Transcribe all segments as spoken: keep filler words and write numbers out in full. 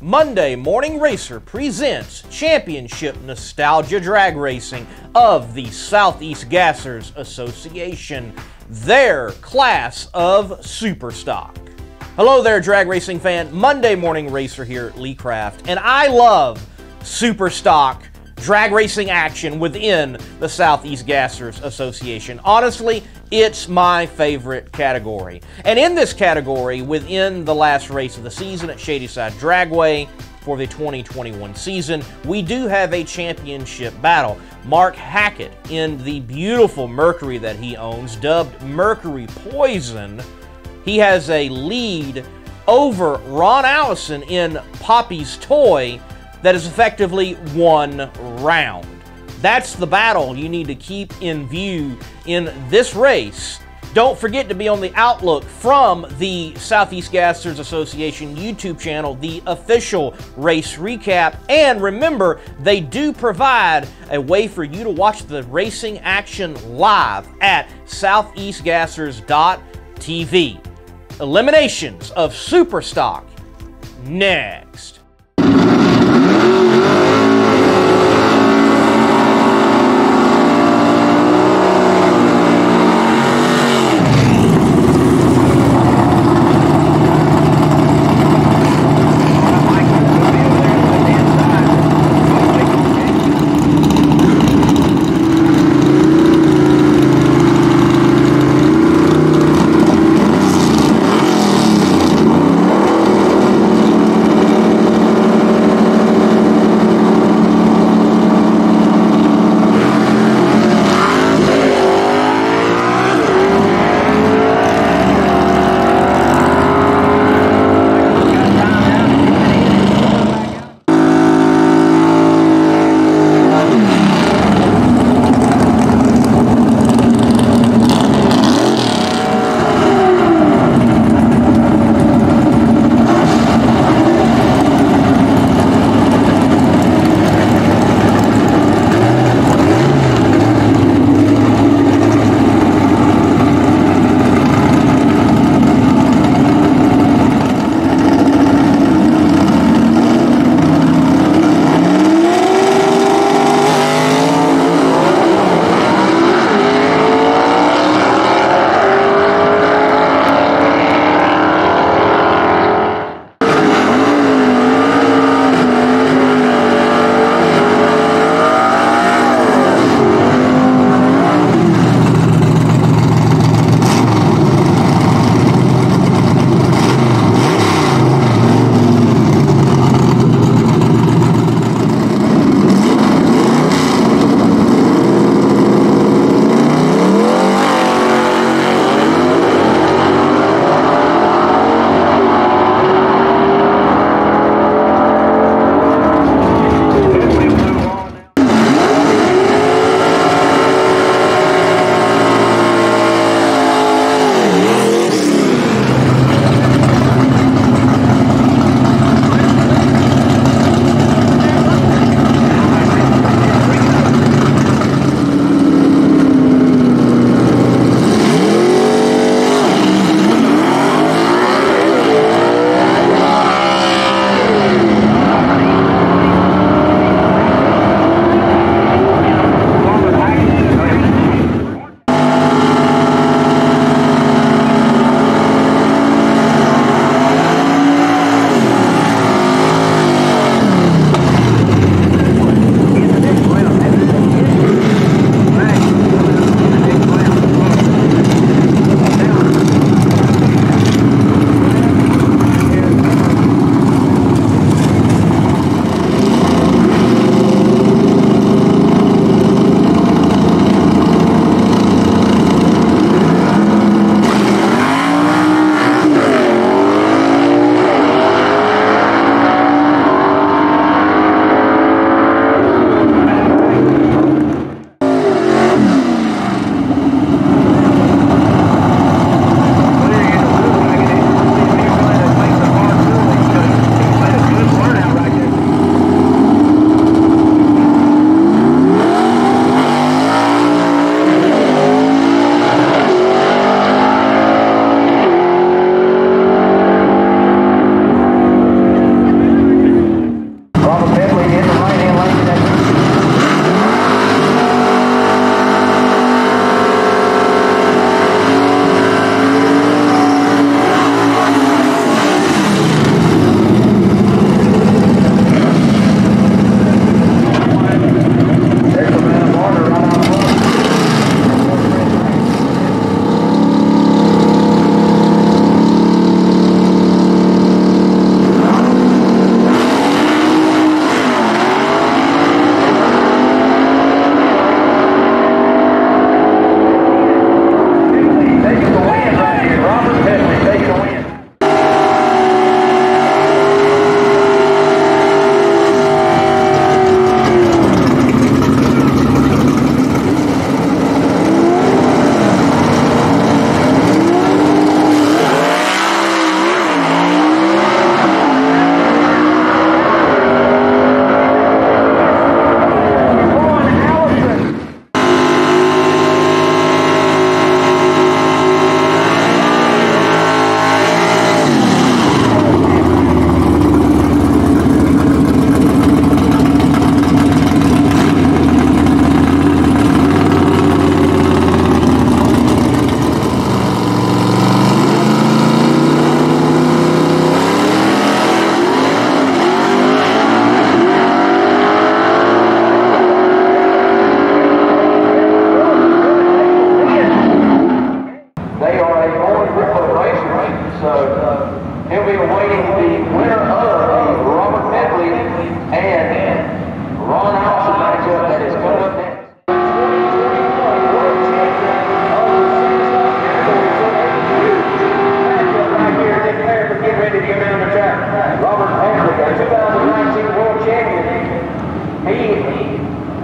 Monday Morning Racer presents Championship Nostalgia Drag Racing of the Southeast Gassers Association, their class of Superstock. Hello there, drag racing fan. Monday Morning Racer here at Lee Craft, and I love Superstock drag racing action within the Southeast Gassers Association. Honestly, it's my favorite category. And in this category, within the last race of the season at Shadyside Dragway for the twenty twenty-one season, we do have a championship battle. Mark Hackett, in the beautiful Mercury that he owns, dubbed Mercury Poison, he has a lead over Ron Allison in Poppy's Toy that is effectively one round. That's the battle you need to keep in view in this race. Don't forget to be on the outlook from the Southeast Gassers Association YouTube channel, the official race recap. And remember, they do provide a way for you to watch the racing action live at southeast gassers dot t v. Eliminations of Superstock next.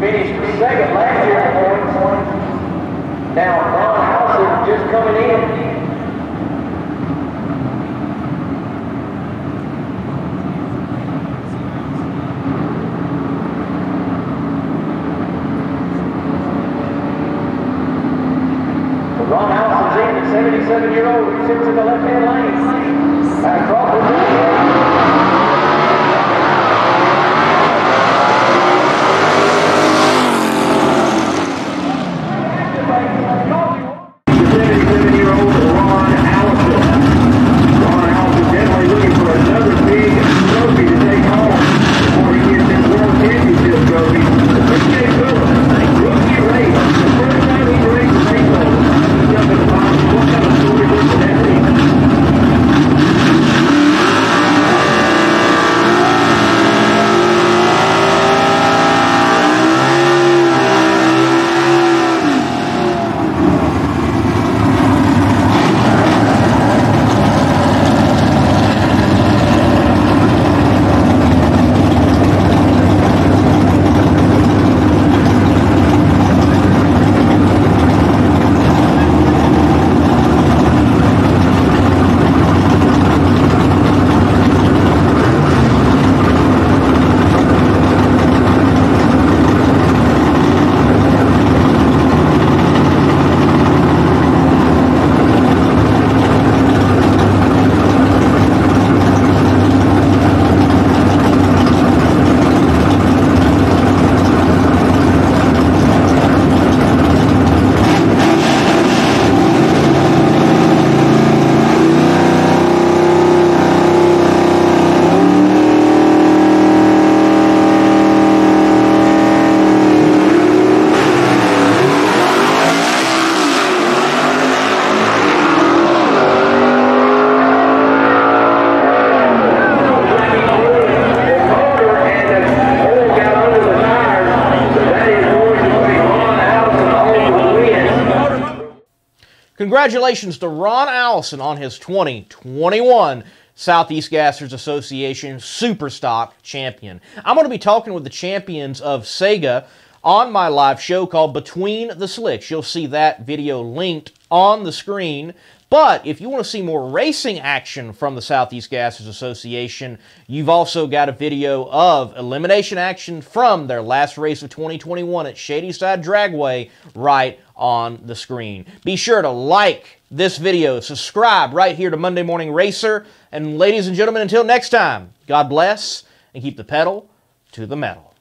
finished second last year in points. Now, Ron House is just coming in. Ron House is in, the seventy-seven-year-old who sits in the left-hand lane. Back Congratulations to Ron Allison on his twenty twenty-one Southeast Gassers Association Superstock Champion. I'm going to be talking with the champions of SEGA on my live show called Between the Slicks. You'll see that video linked on the screen. But if you want to see more racing action from the Southeast Gassers Association, you've also got a video of elimination action from their last race of twenty twenty-one at Shadyside Dragway right on the screen. Be sure to like this video, subscribe right here to Monday Morning Racer, and ladies and gentlemen, until next time, God bless and keep the pedal to the metal.